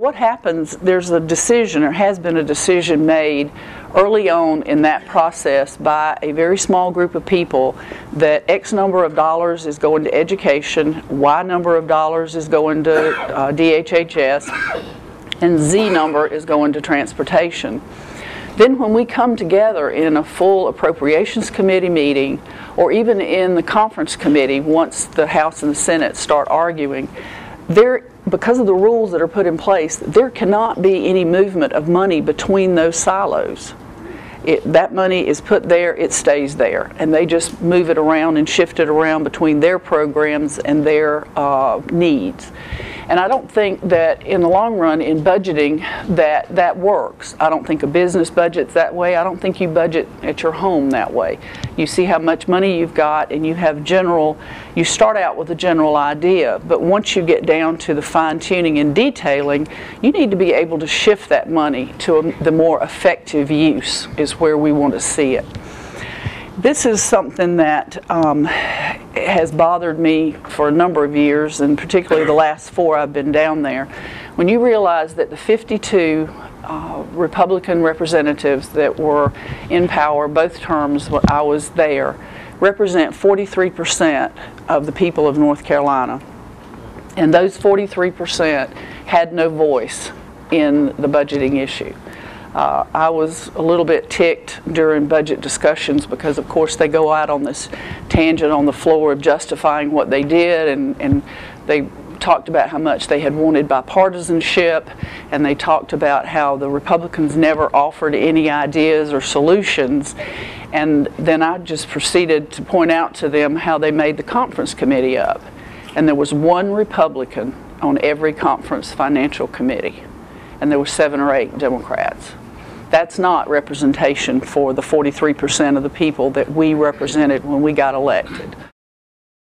What happens, there's a decision or has been a decision made early on in that process by a very small group of people that X number of dollars is going to education, Y number of dollars is going to DHHS, and Z number is going to transportation. Then when we come together in a full appropriations committee meeting or even in the conference committee once the House and the Senate start arguing, because of the rules that are put in place, there cannot be any movement of money between those silos. That money is put there, it stays there, and they just move it around and shift it around between their programs and their needs. And I don't think that in the long run in budgeting that works. I don't think a business budget's that way. I don't think you budget at your home that way. You see how much money you've got and you have you start out with a general idea, but once you get down to the fine-tuning and detailing, you need to be able to shift that money to the more effective use is where we want to see it. This is something that has bothered me for a number of years, and particularly the last four I've been down there. When you realize that the 52 Republican representatives that were in power both terms when I was there represent 43% of the people of North Carolina, and those 43% had no voice in the budgeting issue. I was a little bit ticked during budget discussions because, of course, they go out on this tangent on the floor of justifying what they did, and they talked about how much they had wanted bipartisanship, and they talked about how the Republicans never offered any ideas or solutions. And then I just proceeded to point out to them how they made the conference committee up, and there was one Republican on every conference financial committee, and there were 7 or 8 Democrats. That's not representation for the 43% of the people that we represented when we got elected.